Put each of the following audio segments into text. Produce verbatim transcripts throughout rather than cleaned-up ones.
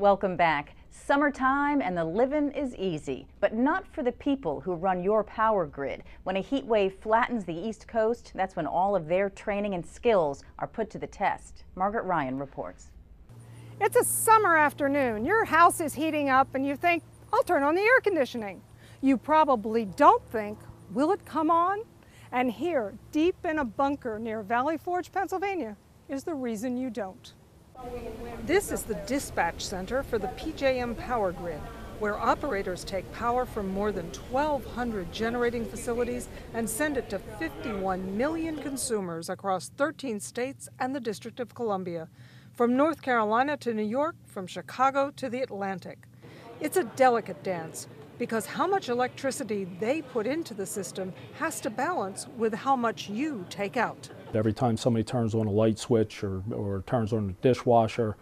Welcome back. Summertime and the living is easy, but not for the people who run your power grid. When a heat wave flattens the East Coast, that's when all of their training and skills are put to the test. Margaret Ryan reports. It's a summer afternoon. Your house is heating up and you think, I'll turn on the air conditioning. You probably don't think, will it come on? And here, deep in a bunker near Valley Forge, Pennsylvania, is the reason you don't. This is the dispatch center for the P J M power grid, where operators take power from more than twelve hundred generating facilities and send it to fifty-one million consumers across thirteen states and the District of Columbia, from North Carolina to New York, from Chicago to the Atlantic. It's a delicate dance, because how much electricity they put into the system has to balance with how much you take out. Every time somebody turns on a light switch or, or turns on a dishwasher,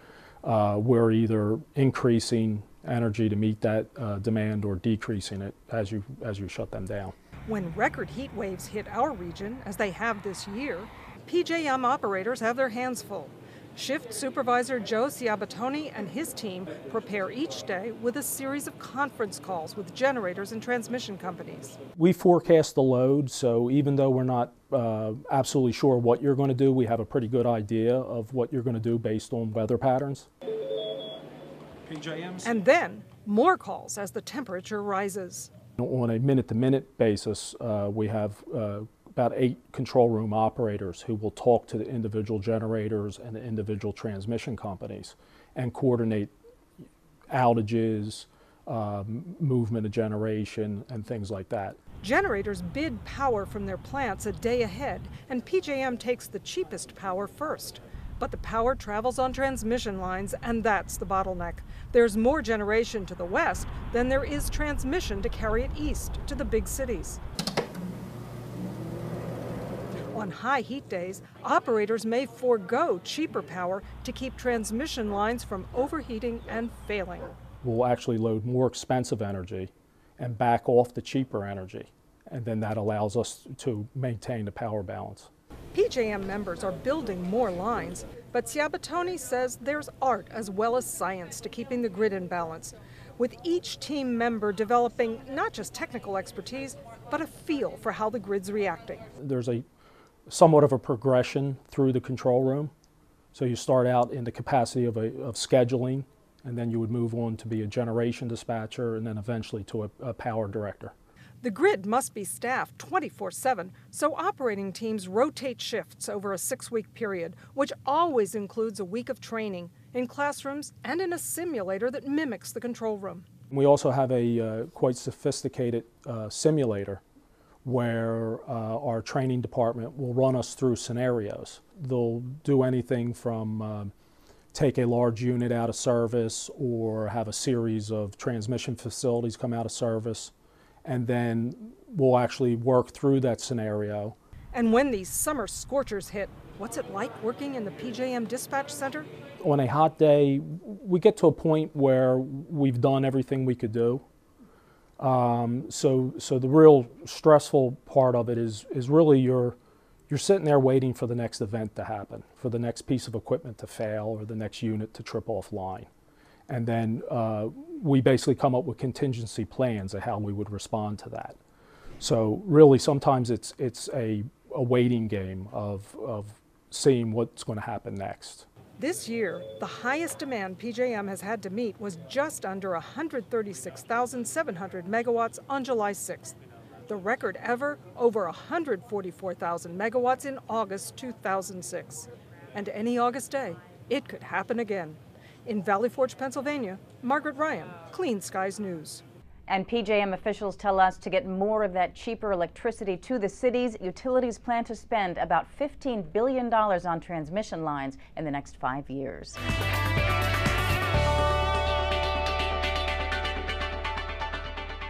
uh, we're either increasing energy to meet that uh, demand or decreasing it as you, as you shut them down. When record heat waves hit our region, as they have this year, P J M operators have their hands full. Shift Supervisor Joe Ciabattoni and his team prepare each day with a series of conference calls with generators and transmission companies. We forecast the load, so even though we're not uh, absolutely sure what you're going to do, we have a pretty good idea of what you're going to do based on weather patterns. P J Ms. And then more calls as the temperature rises. On a minute-to-minute basis, uh, we have uh, about eight control room operators who will talk to the individual generators and the individual transmission companies and coordinate outages, uh, movement of generation, and things like that. Generators bid power from their plants a day ahead, and P J M takes the cheapest power first. But the power travels on transmission lines, and that's the bottleneck. There's more generation to the west than there is transmission to carry it east to the big cities. On high heat days, operators may forego cheaper power to keep transmission lines from overheating and failing. We'll actually load more expensive energy and back off the cheaper energy, and then that allows us to maintain the power balance. P J M members are building more lines, but Ciabattoni says there's art as well as science to keeping the grid in balance, with each team member developing not just technical expertise, but a feel for how the grid's reacting. There's a somewhat of a progression through the control room. So you start out in the capacity of, a, of scheduling, and then you would move on to be a generation dispatcher, and then eventually to a, a power director. The grid must be staffed twenty-four seven, so operating teams rotate shifts over a six-week period, which always includes a week of training in classrooms and in a simulator that mimics the control room. We also have a uh, quite sophisticated uh, simulator where uh, our training department will run us through scenarios. They'll do anything from um, take a large unit out of service or have a series of transmission facilities come out of service, and then we'll actually work through that scenario. And when these summer scorchers hit, what's it like working in the P J M dispatch center? On a hot day, we get to a point where we've done everything we could do. Um, so, so the real stressful part of it is, is really you're, you're sitting there waiting for the next event to happen, for the next piece of equipment to fail or the next unit to trip offline. And then uh, we basically come up with contingency plans of how we would respond to that. So really sometimes it's, it's a, a waiting game of, of seeing what's going to happen next. This year, the highest demand P J M has had to meet was just under one hundred thirty-six thousand seven hundred megawatts on July sixth. The record ever, over one hundred forty-four thousand megawatts in August two thousand six. And any August day, it could happen again. In Valley Forge, Pennsylvania, Margaret Ryan, Clean Skies News. And P J M officials tell us to get more of that cheaper electricity to the cities. Utilities plan to spend about fifteen billion dollars on transmission lines in the next five years.